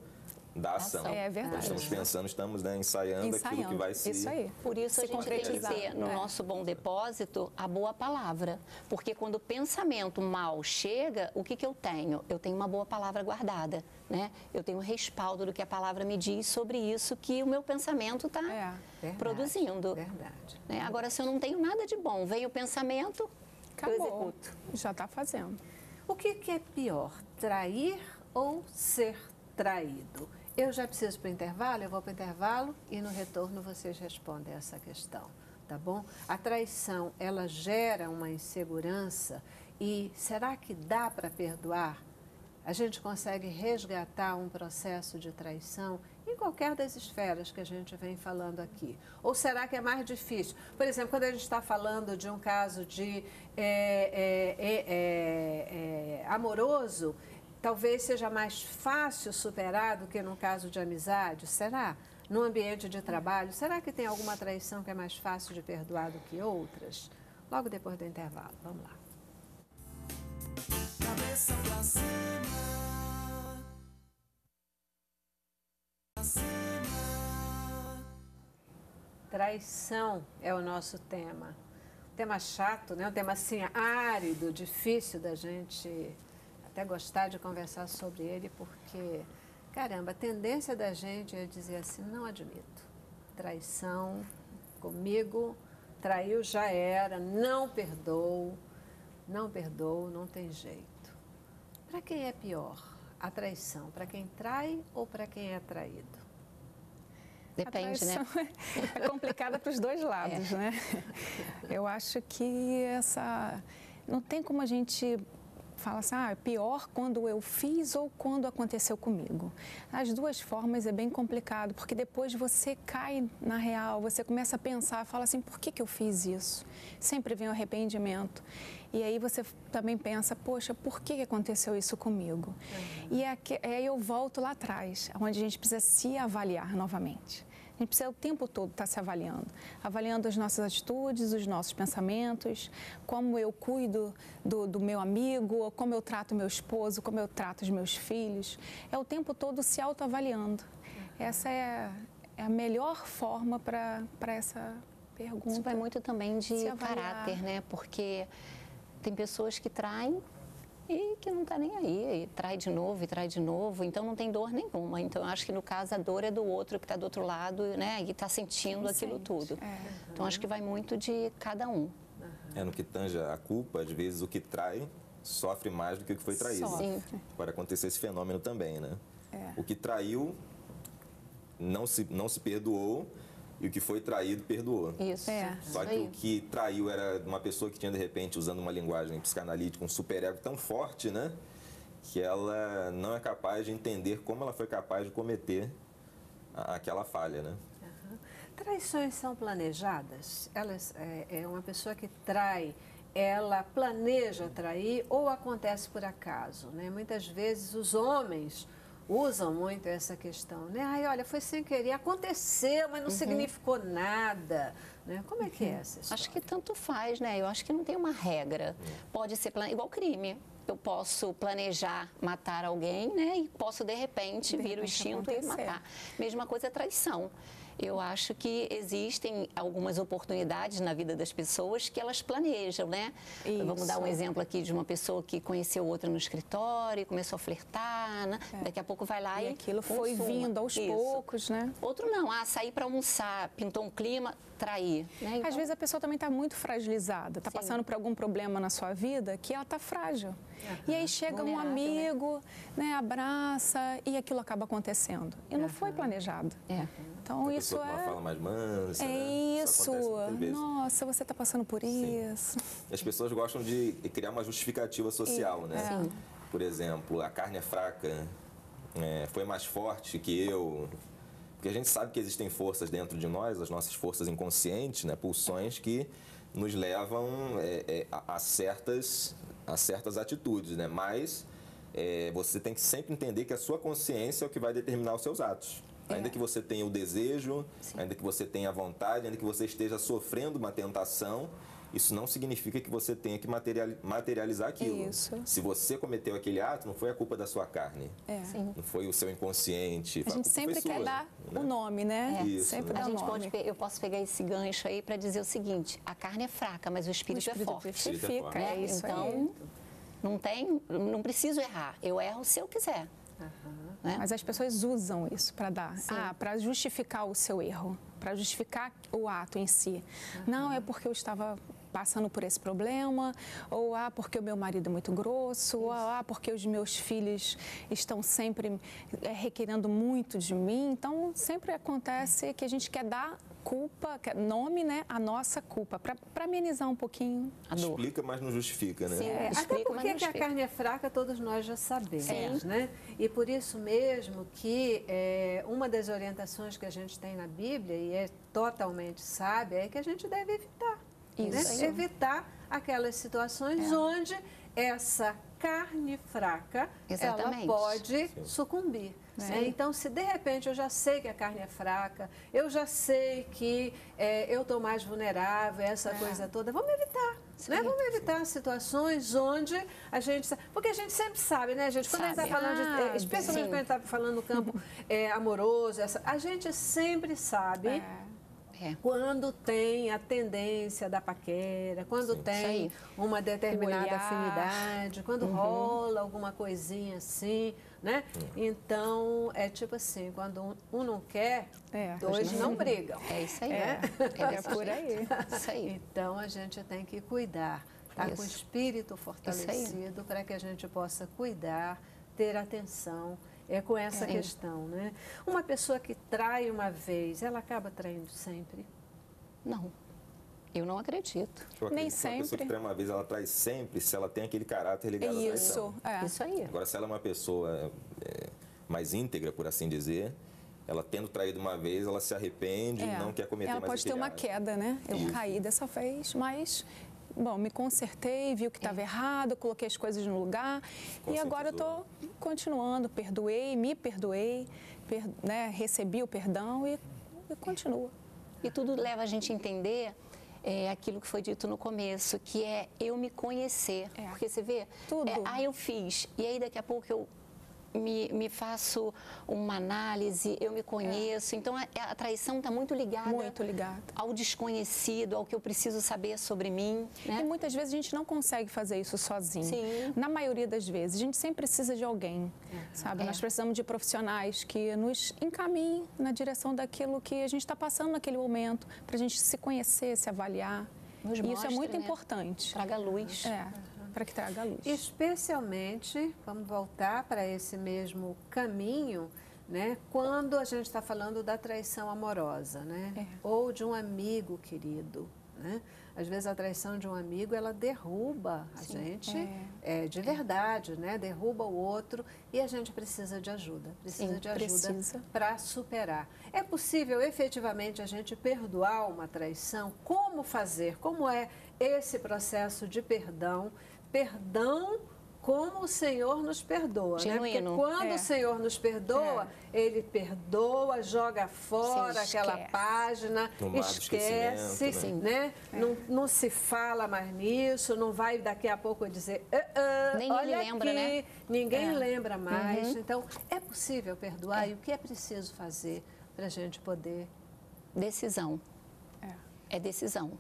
da ação. ação. É verdade. Nós estamos pensando, estamos né, ensaiando, ensaiando aquilo que vai se... Isso aí. Por isso a gente concretizar. tem que ter no é. nosso bom depósito a boa palavra. Porque quando o pensamento mal chega, o que, que eu tenho? Eu tenho uma boa palavra guardada, né? Eu tenho um respaldo do que a palavra me diz sobre isso que o meu pensamento está é, produzindo. Verdade. Né? Agora, se eu não tenho nada de bom, vem o pensamento, acabou. Eu executo. Já está fazendo. O que, que é pior, trair ou ser traído? Eu já preciso para o intervalo, eu vou para o intervalo e no retorno vocês respondem essa questão, tá bom? A traição, ela gera uma insegurança e será que dá para perdoar? A gente consegue resgatar um processo de traição em qualquer das esferas que a gente vem falando aqui? Ou será que é mais difícil? Por exemplo, quando a gente está falando de um caso de é, é, é, é, é, amoroso, talvez seja mais fácil superar do que num caso de amizade, será? No ambiente de trabalho, será que tem alguma traição que é mais fácil de perdoar do que outras? Logo depois do intervalo, vamos lá. Cabeça pra cima. Pra cima. Traição é o nosso tema. Um tema chato, né? Um tema assim árido, difícil da gente... até gostar de conversar sobre ele, porque, caramba, a tendência da gente é dizer assim, não admito, traição comigo, traiu, já era, não perdoo, não perdoo, não tem jeito. Para quem é pior a traição? Para quem trai ou para quem é traído? Depende, né? É complicada para os dois lados, é. né? Eu acho que essa... não tem como a gente... fala assim, ah, pior quando eu fiz ou quando aconteceu comigo. As duas formas é bem complicado, porque depois você cai na real, você começa a pensar, fala assim, por que que eu fiz isso? Sempre vem o arrependimento. E aí você também pensa, poxa, por que aconteceu isso comigo? Uhum. E aqui, aí eu volto lá atrás, onde a gente precisa se avaliar novamente. A gente precisa o tempo todo estar se avaliando, avaliando as nossas atitudes, os nossos pensamentos, como eu cuido do, do meu amigo, como eu trato meu esposo, como eu trato os meus filhos. É o tempo todo se autoavaliando. Essa é, é a melhor forma para para essa pergunta. Isso vai muito também de caráter, né? Porque tem pessoas que traem e que não está nem aí, e trai de novo, e trai de novo, então não tem dor nenhuma. Então, eu acho que, no caso, a dor é do outro, que está do outro lado, né, e está sentindo Sim, aquilo sente. tudo. É. Então, acho que vai muito de cada um. É, no que tange a culpa, às vezes, o que trai sofre mais do que o que foi traído. Sim. Pode acontecer esse fenômeno também, né? É. O que traiu não se, não se perdoou, e o que foi traído, perdoou. Isso. É. Só que o que traiu era uma pessoa que tinha, de repente, usando uma linguagem psicanalítica, um superego tão forte, né? Que ela não é capaz de entender como ela foi capaz de cometer aquela falha, né? Uhum. Traições são planejadas? Elas, é, é uma pessoa que trai, ela planeja trair ou acontece por acaso, né? Muitas vezes os homens... usam muito essa questão, né? Ai, olha, foi sem querer, aconteceu, mas não uhum. significou nada, né? Como é que é essa história? Acho que tanto faz, né? Eu acho que não tem uma regra. Pode ser plan... igual crime. Eu posso planejar matar alguém, né? E posso, de repente, de vir repente o instinto acontecer. e matar. Mesma coisa é traição. eu acho que existem algumas oportunidades na vida das pessoas que elas planejam, né? Isso. Vamos dar um exemplo aqui de uma pessoa que conheceu outra no escritório, começou a flertar, né? É. Daqui a pouco vai lá e, e aquilo foi consuma. vindo aos Isso. poucos, né? Outro não, ah, sair para almoçar, pintou um clima, trair. Né? Então... Às vezes a pessoa também está muito fragilizada, está passando por algum problema na sua vida que ela está frágil. Uhum. E aí chega Vulnerável, um amigo, né? né, abraça e aquilo acaba acontecendo. E não uhum. foi planejado. É. Então a isso é... Uma fala mais mansa, é né? isso. isso Nossa, você está passando por Sim. isso. As pessoas gostam de criar uma justificativa social, é. né? Sim. Por exemplo, a carne é fraca, é, foi mais forte que eu... Porque a gente sabe que existem forças dentro de nós, as nossas forças inconscientes, né? Pulsões que nos levam é, é, a, certas, a certas atitudes, né? Mas é, você tem que sempre entender que a sua consciência é o que vai determinar os seus atos. É. Ainda que você tenha o desejo, Sim. ainda que você tenha a vontade, ainda que você esteja sofrendo uma tentação, isso não significa que você tenha que materializar aquilo. Isso. Se você cometeu aquele ato, não foi a culpa da sua carne. É. Sim. Não foi o seu inconsciente. A, a gente sempre quer sua, dar né? o nome, né? É. Isso, sempre né? A gente pode, eu posso pegar esse gancho aí para dizer o seguinte, a carne é fraca, mas o espírito, o espírito é forte. Espírito é forte. É isso então, aí. não tem, não preciso errar. Eu erro se eu quiser. Uhum. Né? Mas as pessoas usam isso para dar, Sim. ah, para justificar o seu erro, para justificar o ato em si. Uhum. Não, é porque eu estava passando por esse problema, ou ah, porque o meu marido é muito grosso, isso. ou ah, porque os meus filhos estão sempre é, requerendo muito de mim. Então, sempre acontece que a gente quer dar culpa, nome, né, a nossa culpa, para amenizar um pouquinho a dor. Explica, mas não justifica, né? Sim, é, explica, até porque que a carne é fraca, todos nós já sabemos, Sim. né? E por isso mesmo que é, uma das orientações que a gente tem na Bíblia, e é totalmente sábia, é que a gente deve evitar. Isso. Né? Evitar aquelas situações é. onde essa carne fraca Exatamente. ela pode Sim. sucumbir. Né? Então, se de repente eu já sei que a carne é fraca, eu já sei que é, eu estou mais vulnerável, essa é. coisa toda, vamos evitar. Né? Vamos evitar situações onde a gente... Porque a gente sempre sabe, né, gente? Quando sabe. a gente está falando, de, é, especialmente Sim. quando a gente está falando no campo é, amoroso, essa, a gente sempre sabe... É. É. Quando tem a tendência da paquera, quando Sim, tem uma determinada afinidade, quando uhum. rola alguma coisinha assim, né? É. Então, é tipo assim, quando um, um não quer, é. dois não brigam. É isso aí. É, é, é por aí. Isso aí. Então, a gente tem que cuidar, tá? Isso. Com o espírito fortalecido para que a gente possa cuidar, ter atenção. É com essa é. questão, né? Uma pessoa que trai uma vez, ela acaba traindo sempre? Não, eu não acredito. Eu Nem sempre. Uma pessoa que trai uma vez, ela trai sempre se ela tem aquele caráter ligado à traição. É. Isso aí. Agora, se ela é uma pessoa é, mais íntegra, por assim dizer, ela tendo traído uma vez, ela se arrepende e é. não quer cometer ela mais aquele ato. Ela pode ter uma queda, né? Eu Isso. caí dessa vez, mas... Bom, me consertei, vi o que estava é. errado, coloquei as coisas no lugar e agora eu estou continuando, perdoei, me perdoei, per, né, recebi o perdão e, e continua. E tudo leva a gente a entender é, aquilo que foi dito no começo, que é eu me conhecer, é. porque você vê, tudo. É, ah, eu fiz, e aí daqui a pouco eu... Me, me faço uma análise, eu me conheço. É. Então, a, a traição está muito ligada, muito ligada ao desconhecido, ao que eu preciso saber sobre mim. Né? E muitas vezes a gente não consegue fazer isso sozinho. Sim. Na maioria das vezes, a gente sempre precisa de alguém, é. sabe? É. Nós precisamos de profissionais que nos encaminhem na direção daquilo que a gente está passando naquele momento, para a gente se conhecer, se avaliar. Nos e mostre, isso é muito né? importante. Traga luz. É. Para que traga a luz. Especialmente, vamos voltar para esse mesmo caminho, né? Quando a gente está falando da traição amorosa, né? É. Ou de um amigo querido, né? Às vezes a traição de um amigo, ela derruba a Sim. gente, é. É, de verdade, é. né? Derruba o outro e a gente precisa de ajuda, precisa Sim, de ajuda para superar. É possível, efetivamente, a gente perdoar uma traição? Como fazer? Como é esse processo de perdão? Perdão como o Senhor nos perdoa, né? Porque quando é. o Senhor nos perdoa, é. Ele perdoa, joga fora aquela página, Tomado esquece, né? né? É. Não, não se fala mais nisso, não vai daqui a pouco dizer, ah, ah, Nem olha ele lembra, aqui, né? ninguém é. lembra mais. Uhum. Então, é possível perdoar é. e o que é preciso fazer para a gente poder Decisão. É decisão,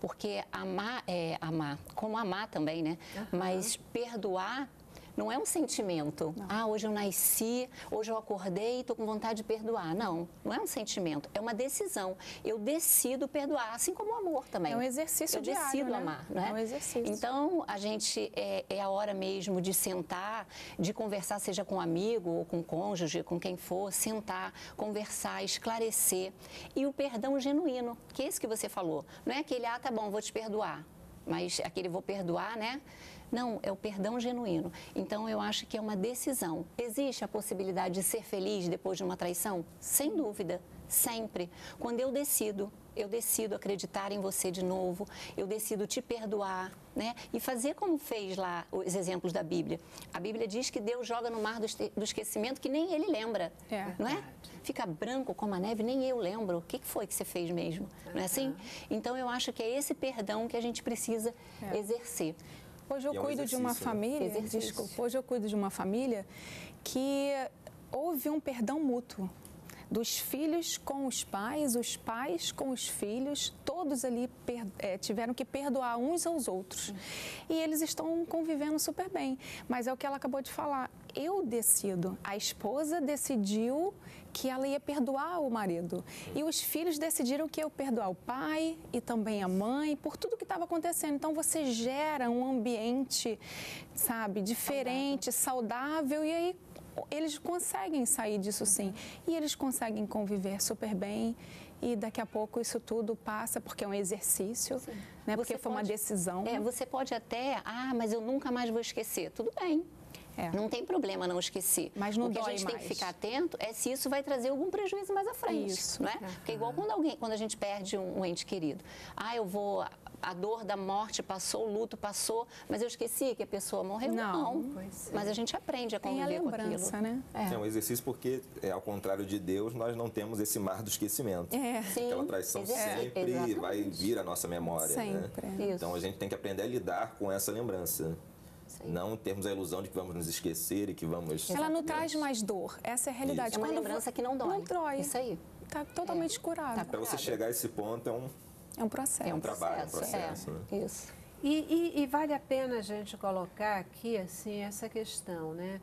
porque amar é amar, como amar também, né? Uhum. Mas perdoar não é um sentimento. Não. Ah, hoje eu nasci, hoje eu acordei e estou com vontade de perdoar. Não, não é um sentimento, é uma decisão. Eu decido perdoar, assim como o amor também. É um exercício eu diário, Eu decido né? amar, né? É um exercício. Então, a gente, é, é a hora mesmo de sentar, de conversar, seja com um amigo ou com um cônjuge, com quem for, sentar, conversar, esclarecer. E o perdão genuíno, que é esse que você falou. Não é aquele, ah, tá bom, vou te perdoar. Mas aquele vou perdoar, né? Não, é o perdão genuíno. Então, eu acho que é uma decisão. Existe a possibilidade de ser feliz depois de uma traição? Sem dúvida, sempre. Quando eu decido, eu decido acreditar em você de novo, eu decido te perdoar, né? E fazer como fez lá os exemplos da Bíblia. A Bíblia diz que Deus joga no mar do esquecimento que nem ele lembra, é. Não é? Fica branco como a neve, nem eu lembro. O que foi que você fez mesmo? Não é assim? Então, eu acho que é esse perdão que a gente precisa é. exercer. Hoje eu é um cuido de uma família, né? desculpa, hoje eu cuido de uma família que houve um perdão mútuo dos filhos com os pais, os pais com os filhos, todos ali per, é, tiveram que perdoar uns aos outros. Hum. E eles estão convivendo super bem, mas é o que ela acabou de falar, eu decido, a esposa decidiu que ela ia perdoar o marido. E os filhos decidiram que eu perdoar o pai e também a mãe por tudo que estava acontecendo. Então, você gera um ambiente, sabe, diferente, saudável, saudável e aí eles conseguem sair disso sim. E eles conseguem conviver super bem. E daqui a pouco isso tudo passa, porque é um exercício, Sim. né? Porque você foi pode, uma decisão. É, você pode até, ah, mas eu nunca mais vou esquecer. Tudo bem, é. não tem problema não esquecer. Mas não dói mais. O que a gente tem que ficar atento é se isso vai trazer algum prejuízo mais à frente, isso. né? Uhum. Porque é igual quando, alguém, quando a gente perde um, um ente querido. Ah, eu vou... A dor da morte passou, o luto passou, mas eu esqueci que a pessoa morreu? Não. não. Mas a gente aprende a conviver Tem a lembrança, com aquilo. Né? É. é um exercício porque, é, ao contrário de Deus, nós não temos esse mar do esquecimento. É. Sim. Aquela traição é. sempre Exatamente. vai vir à nossa memória. Sempre. Né? Então, a gente tem que aprender a lidar com essa lembrança. Sim. Não termos a ilusão de que vamos nos esquecer e que vamos... Ela não traz mais dor, essa é a realidade. Isso. É uma Quando lembrança que não dói. Não dói. Isso aí. Está totalmente é. curada. Tá Para você chegar a esse ponto, é um... É um processo. É um trabalho, é um processo. É, né? Isso. E, e, e vale a pena a gente colocar aqui, assim, essa questão, né?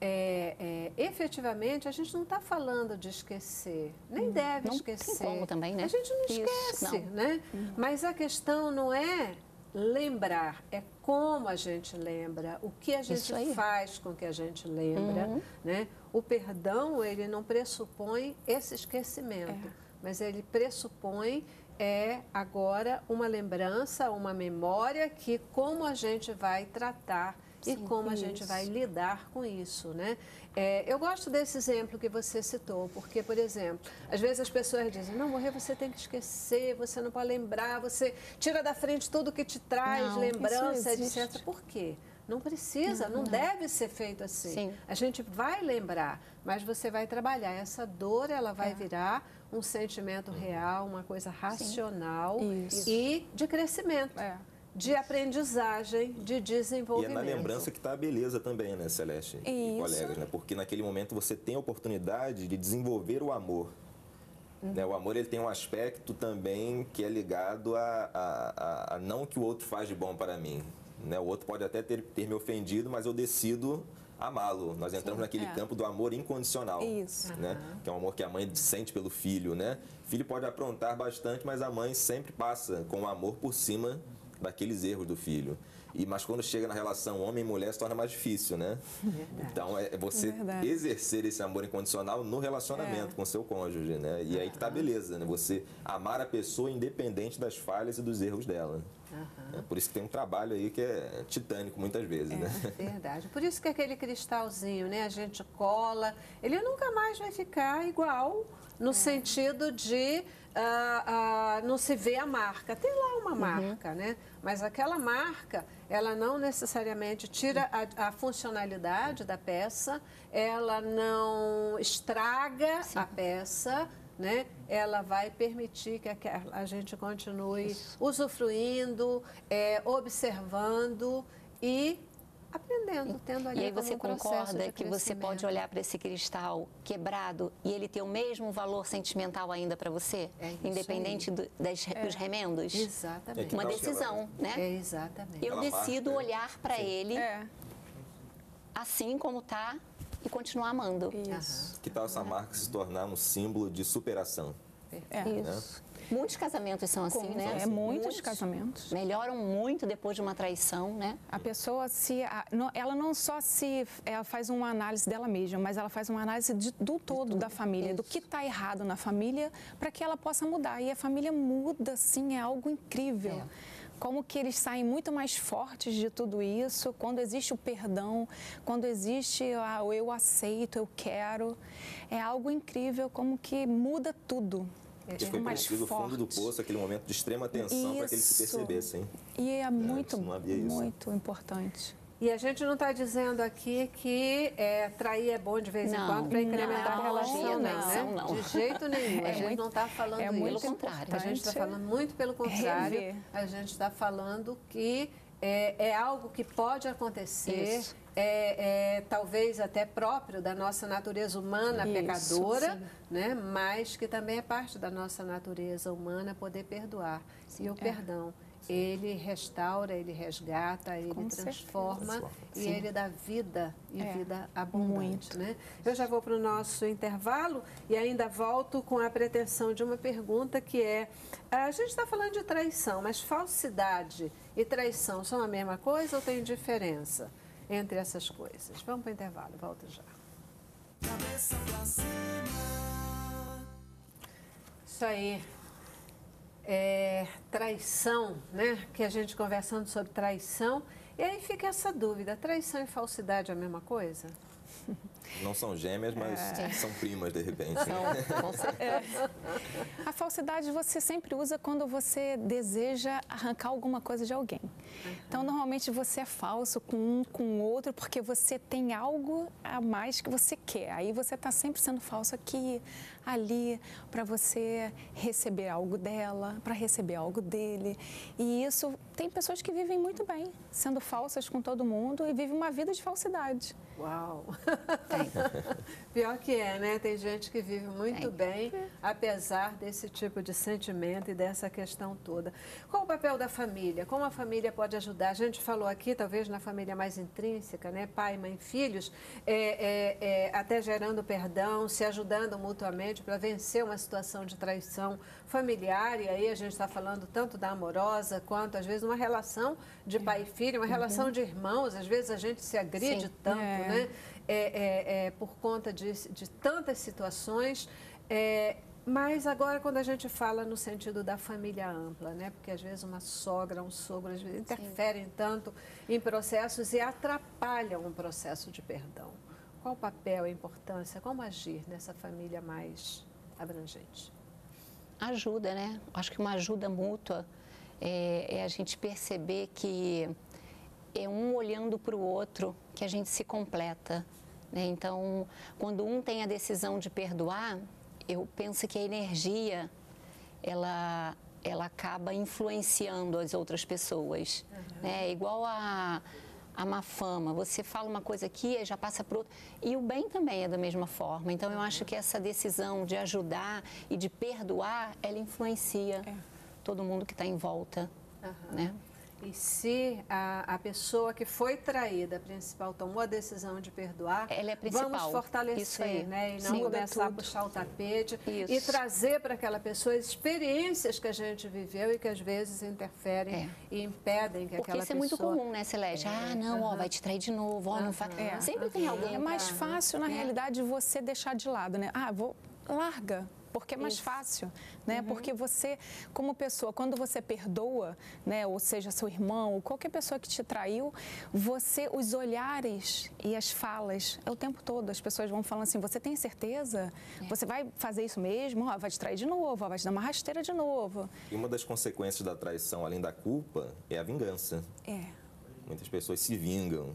É, é, efetivamente, a gente não está falando de esquecer, nem hum, deve não esquecer. Tem como também, né? A gente não Isso, esquece, não. né? Hum. Mas a questão não é lembrar, é como a gente lembra, o que a gente faz com que a gente lembra, uhum. né? O perdão, ele não pressupõe esse esquecimento, é. mas ele pressupõe... É agora uma lembrança, uma memória que como a gente vai tratar Sim, e como a isso. gente vai lidar com isso, né? É, eu gosto desse exemplo que você citou, porque, por exemplo, às vezes as pessoas dizem, não, morrer você tem que esquecer, você não pode lembrar, você tira da frente tudo que te traz, não, lembrança, etcétera. Por quê? Não precisa, não, não, não deve ser feito assim. Sim. A gente vai lembrar, mas você vai trabalhar. Essa dor, ela vai é. virar um sentimento real, uma coisa racional e de crescimento, é. de Isso. aprendizagem, de desenvolvimento. E é na lembrança que está a beleza também, né, Celeste Isso. e colegas? Né? Porque naquele momento você tem a oportunidade de desenvolver o amor. O amor ele tem um aspecto também que é ligado a, a, a, a não que o outro faz de bom para mim. Né? O outro pode até ter, ter me ofendido, mas eu decido amá-lo. Nós entramos Sim, naquele é. campo do amor incondicional. Isso. Né? Uhum. Que é um amor que a mãe sente pelo filho, né? O filho pode aprontar bastante, mas a mãe sempre passa com o amor por cima daqueles erros do filho. E, mas quando chega na relação homem e mulher, se torna mais difícil, né? Verdade. Então, é você Verdade. exercer esse amor incondicional no relacionamento é. com seu cônjuge, né? E uhum. aí que tá a beleza, né? Você amar a pessoa independente das falhas e dos erros dela. Uhum. É por isso que tem um trabalho aí que é titânico muitas vezes, é, né? Verdade. Por isso que aquele cristalzinho, né? A gente cola, ele nunca mais vai ficar igual no é. sentido de... Uh, uh, não se vê a marca. Tem lá uma marca, uhum. né? Mas aquela marca, ela não necessariamente tira a, a funcionalidade da peça, ela não estraga Sim. a peça, né? Ela vai permitir que a, a gente continue Isso. usufruindo, é, observando e aprendendo, tendo ali. E aí você concorda que você pode olhar para esse cristal quebrado e ele ter o mesmo valor sentimental ainda para você? É isso, independente do, das, é. dos remendos? Exatamente. Uma decisão, né? É exatamente. Eu decido olhar para ele é. assim como tá e continuar amando. Isso. Que tal essa marca se tornar um símbolo de superação? É. Isso. Né? Muitos casamentos são assim, Como, né? São assim. É, muitos, muitos casamentos. Melhoram muito depois de uma traição, né? A pessoa se... A, não, ela não só se... Ela faz uma análise dela mesma, mas ela faz uma análise de, do todo de da família, isso. do que está errado na família, para que ela possa mudar. E a família muda, assim, é algo incrível. É. Como que eles saem muito mais fortes de tudo isso, quando existe o perdão, quando existe ah, eu aceito, eu quero. É algo incrível, como que muda tudo. Eles foi preciso o fundo do poço, aquele momento de extrema tensão, para que eles se percebessem. E é muito, Antes, muito importante. E a gente não está dizendo aqui que é, trair é bom de vez não, em quando para incrementar não, a relação, não, né? Não. De jeito nenhum. É a gente muito, não está falando é muito isso. Contrário. A gente está falando muito pelo contrário. Rever. A gente está falando que é, é algo que pode acontecer, é, é, talvez até próprio da nossa natureza humana isso, pecadora, sim. né? Mas que também é parte da nossa natureza humana poder perdoar. Sim, e o é. perdão. Ele restaura, ele resgata, ele Com transforma certeza. e Sim. ele dá vida e é, vida abundante. Né? Eu já vou para o nosso intervalo e ainda volto com a pretensão de uma pergunta que é, a gente está falando de traição, mas falsidade e traição são a mesma coisa ou tem diferença entre essas coisas? Vamos para o intervalo, volto já. Cabeça pra cima. Isso aí. É, traição, né? Que a gente conversando sobre traição, e aí fica essa dúvida, traição e falsidade é a mesma coisa? Não são gêmeas, mas é. são primas, de repente. Não, com certeza. É. A falsidade você sempre usa quando você deseja arrancar alguma coisa de alguém. Uhum. Então, normalmente você é falso com um, com o outro, porque você tem algo a mais que você quer. Aí você está sempre sendo falso aqui, ali, para você receber algo dela, para receber algo dele. E isso, tem pessoas que vivem muito bem, sendo falsas com todo mundo e vivem uma vida de falsidade. Uau! Pior que é, né? Tem gente que vive muito bem, apesar desse tipo de sentimento e dessa questão toda. Qual o papel da família? Como a família pode ajudar? A gente falou aqui, talvez na família mais intrínseca, né? Pai, mãe, filhos, é, é, é, até gerando perdão, se ajudando mutuamente para vencer uma situação de traição familiar. E aí a gente está falando tanto da amorosa quanto, às vezes, uma relação de pai e filho, uma relação de irmãos. Às vezes a gente se agride Sim. tanto, é. né? É, é, é, por conta de, de tantas situações, é, mas agora quando a gente fala no sentido da família ampla, né? Porque às vezes uma sogra, um sogro, às vezes interferem Sim. tanto em processos e atrapalham um processo de perdão. Qual o papel, a importância, como agir nessa família mais abrangente? Ajuda, né? Acho que uma ajuda mútua é, é a gente perceber que é um olhando para o outro que a gente se completa, né? Então, quando um tem a decisão de perdoar, eu penso que a energia, ela, ela acaba influenciando as outras pessoas, uhum. né? Igual a, a má fama, você fala uma coisa aqui e já passa para outra. E o bem também é da mesma forma. Então, eu acho que essa decisão de ajudar e de perdoar, ela influencia é. todo mundo que está em volta, uhum. né? E se a, a pessoa que foi traída, a principal, tomou a decisão de perdoar, ela é a principal. Vamos fortalecer, né? E não Sim, começar a puxar o tapete Isso. e trazer para aquela pessoa experiências que a gente viveu e que às vezes interferem é. e impedem que Porque aquela pessoa... Porque isso é muito comum, né, Celeste? É. Ah, não, uhum. ó, vai te trair de novo, ó, uhum. não faz... É. Sempre uhum. tem alguém... É mais fácil, na é. realidade, você deixar de lado, né? Ah, vou... Larga. Porque é mais Isso. fácil, né? Uhum. Porque você, como pessoa, quando você perdoa, né? Ou seja, seu irmão, ou qualquer pessoa que te traiu, você, os olhares e as falas, é o tempo todo. As pessoas vão falando assim, você tem certeza? É. Você vai fazer isso mesmo? Oh, vai te trair de novo, oh, vai te dar uma rasteira de novo. E uma das consequências da traição, além da culpa, é a vingança. É. Muitas pessoas se vingam.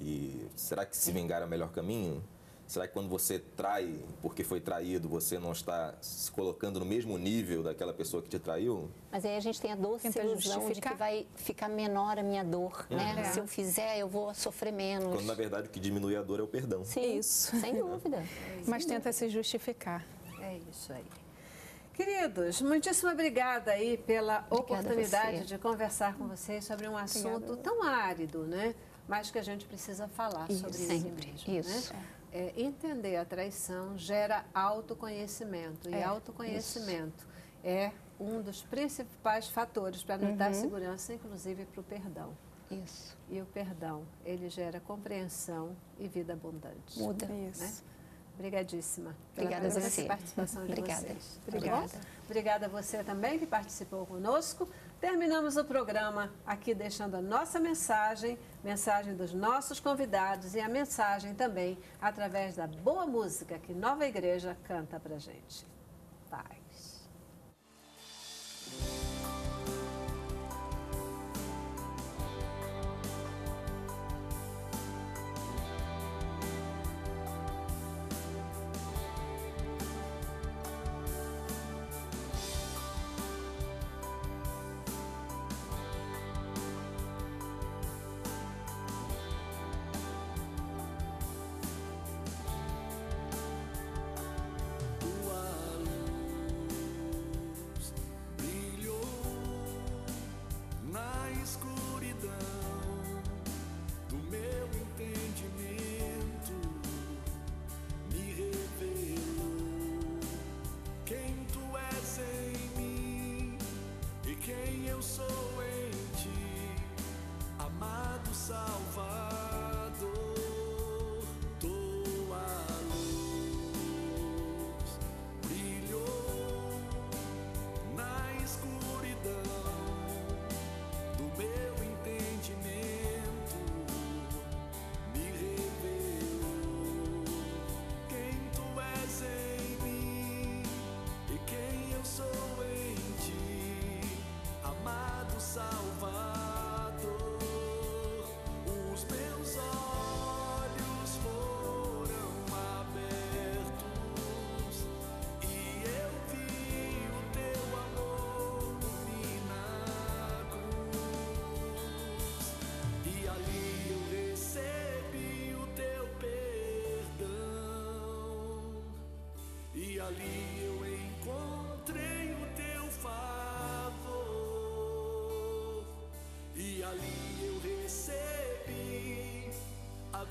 E será que se vingar é o melhor caminho? Será que quando você trai porque foi traído, você não está se colocando no mesmo nível daquela pessoa que te traiu? Mas aí a gente tem a doce ilusão de que vai ficar menor a minha dor, uhum. né? É. Se eu fizer, eu vou sofrer menos. Quando, na verdade, o que diminui a dor é o perdão. Sim, isso. Sem dúvida. É isso. Mas tenta se justificar. É isso aí. Queridos, muitíssimo obrigada aí pela obrigada oportunidade de conversar com vocês sobre um assunto obrigada. tão árido, né? Mas que a gente precisa falar isso, sobre sempre. isso mesmo, isso. né? É, entender a traição gera autoconhecimento, é, e autoconhecimento isso. é um dos principais fatores para nos uhum. dar segurança, inclusive para o perdão. Isso. E o perdão, ele gera compreensão e vida abundante. Muda. Isso. Né? Obrigadíssima. Obrigada a você. Pela participação de Obrigada. vocês. Obrigada. Obrigada. Obrigada a você também que participou conosco. Terminamos o programa aqui deixando a nossa mensagem, mensagem dos nossos convidados e a mensagem também através da boa música que Nova Igreja canta pra gente. Paz.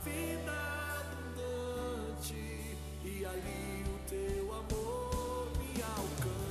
Vida abundante, e ali o teu amor me alcança.